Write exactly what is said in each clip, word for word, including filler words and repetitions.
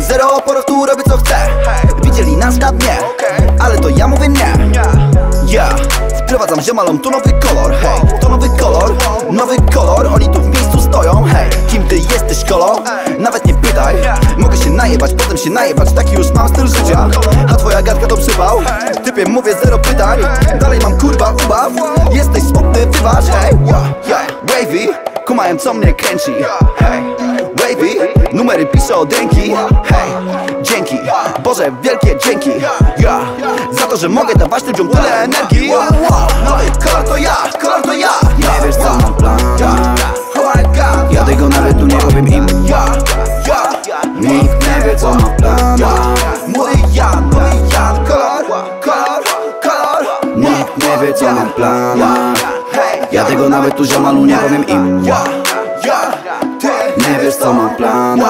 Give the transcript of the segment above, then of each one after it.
Zero oporów, tu robię co chcę. Widzieli nas na dnie, ale to ja mówię nie. Ja wprowadzam ziomalom tu nowy kolor. Hej, to nowy kolor, nowy kolor. Oni tu w miejscu stoją. Hej, kim ty jesteś, kolo? Nawet nie pytaj. Mogę się najebać, potem się najebać. Taki już mam styl życia. A twoja gadka to przypał. Typie mówię zero pytań. Dalej mam kurwa ubaw. Jesteś smutny, wybacz. Hej, wavy, kumają co mnie kręci. Hej, wavy, numery piszę od ręki. Hej, dzięki, Boże, wielkie dzięki, yeah, za to, że mogę dawać ludziom tyle energii. Nowy kolor to ja, kolor to ja. Nie wiesz co mam plan, ja tego nawet tu nie powiem im. Nikt nie wie co mam plan. Młody ja, nowy ja. Kolor, kolor, kolor. Nikt nie wie co mam plan. Ja tego nawet tu ziomalu nie powiem im. Nie wiesz co mam plan.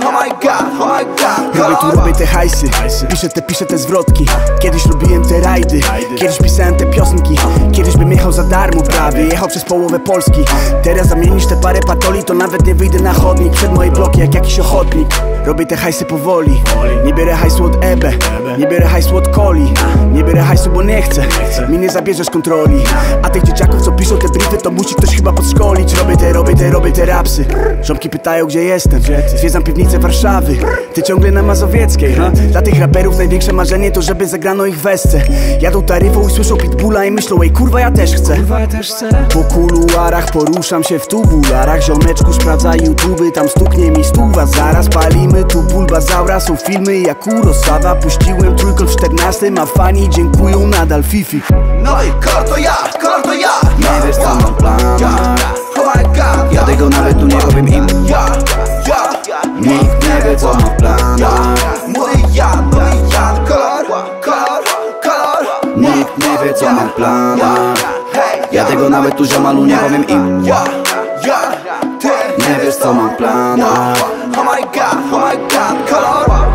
Oh my god, oh my god. Robię tu, robię te hajsy. Piszę te, piszę te zwrotki. Kiedyś lubiłem te rajdy. Kiedyś pisałem te piosenki. Kiedyś bym jechał za darmo prawie. Jechał przez połowę Polski. Teraz zamienisz te parę patoli, to nawet nie wyjdę na chodnik. Przed moje bloki jak jakiś ochotnik. Robię te hajsy powoli. Nie bierę hajsu od Ebe. Nie bierę hajsu od Coli. Nie bierę hajsu, bo nie chcę. Mi nie zabierzesz kontroli. A tych dzieciaków co piszą te briefy, to musi ktoś chyba podszkolić. Robię te, robię te, robię te rapsy. Ząbki pytają gdzie jestem. Zwiedzam piwnicę Warszawy. Ty ciągle na Mazowieckiej. Dla tych raperów największe marzenie to żeby zagrano ich wesce. Jadą taryfą i słyszą pitbulla i myślą ej kurwa ja też chcę. Po kuluarach poruszam się w tubularach. Ziomeczku sprawdza YouTube, tam stuknie mi stuwa. Zaraz palimy tu Bulbazaura. Są filmy jak Kurosawa. Puściłem trójkąt w czternastym, a fani dziękują nadal Fifi. Nowy kolor to ja, kolor to ja. Nie wiesz co mam plan. Ja tego nawet tu nie powiem im. Nikt nie wie co mam plan. Młody ja, nowy ja. Kolor, kolor, kolor. Nikt nie wie co mam plan. Ja tego nawet tu ziomalu nie powiem im. Nie wiesz co mam plan. Oh my god, oh my god. Kolor.